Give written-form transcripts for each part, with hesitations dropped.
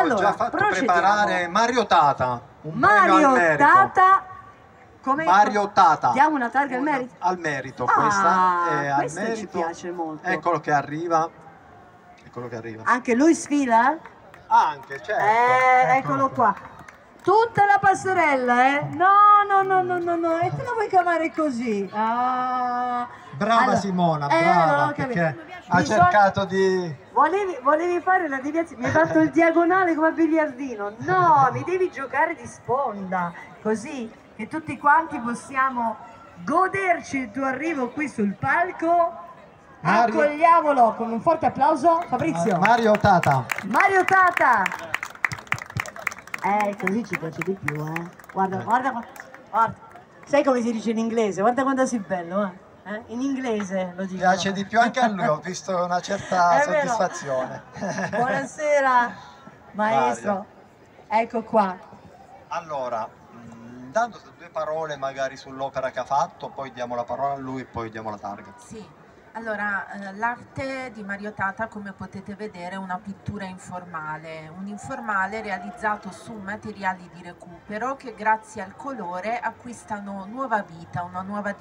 allora, ho già fatto preparare Mario Tata. Mario Tata. Diamo una targa al merito. Al merito, questa al merito. Ci piace molto. Eccolo che arriva. Eccolo che arriva. Anche lui sfila? Anche, certo. Eccolo qua. Tutta la passerella, eh? No. E te la vuoi cavare così? Ah. Brava allora, Simona, brava, perché ha cercato di... Volevi fare la deviazione, mi hai fatto il diagonale come a biliardino. No, mi devi giocare di sponda, così che tutti quanti possiamo goderci il tuo arrivo qui sul palco. Mario... Accogliamolo con un forte applauso, Fabrizio. Mario Tata. Mario Tata. Così ci piace di più, eh. Guarda. Sai come si dice in inglese? Guarda quanto sei bello, eh. In inglese lo dico. Piace di più anche a lui, ho visto una certa soddisfazione. Buonasera maestro, ecco qua. Allora, dando due parole magari sull'opera che ha fatto, poi diamo la parola a lui e poi diamo la targa. Sì, allora l'arte di Mario Tata, come potete vedere, è una pittura informale, un informale realizzato su materiali di recupero che grazie al colore acquistano nuova vita, una nuova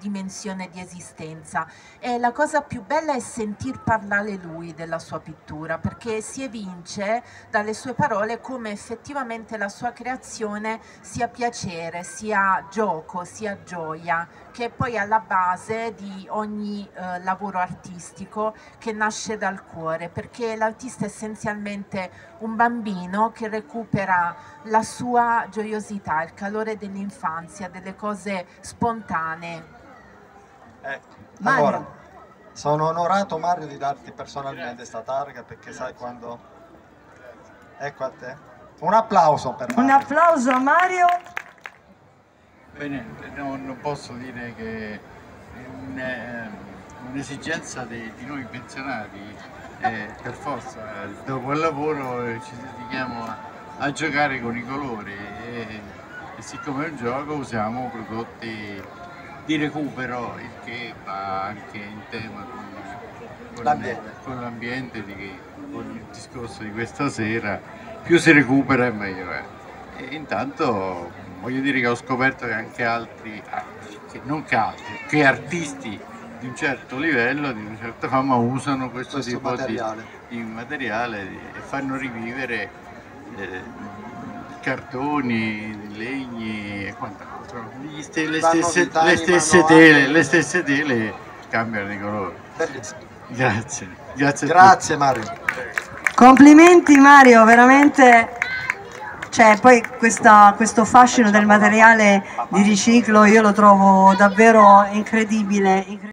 dimensione di esistenza. E la cosa più bella è sentir parlare lui della sua pittura, perché si evince dalle sue parole come effettivamente la sua creazione sia piacere, sia gioco, sia gioia, che poi è alla base di ogni lavoro artistico che nasce dal cuore, perché l'artista è essenzialmente un bambino che recupera la sua gioiosità, il calore dell'infanzia, delle cose spontanee. Allora, sono onorato Mario di darti personalmente questa targa, perché sai quando... Ecco a te. Un applauso per Mario. Un applauso a Mario. Bene, non posso dire che è un'esigenza di noi pensionati, per forza dopo il lavoro ci dedichiamo a giocare con i colori e siccome è un gioco usiamo prodotti di recupero, il che va anche in tema con l'ambiente, con il discorso di questa sera, più si recupera e meglio è. E intanto voglio dire che ho scoperto che anche altri, che artisti di un certo livello, di una certa fama, usano questo tipo materiale. Di materiale e fanno rivivere cartoni, legni e quant'altro. Le stesse tele cambiano di colore. Grazie. Grazie Mario. Complimenti Mario, veramente. Cioè, poi questo fascino del materiale di riciclo io lo trovo davvero incredibile.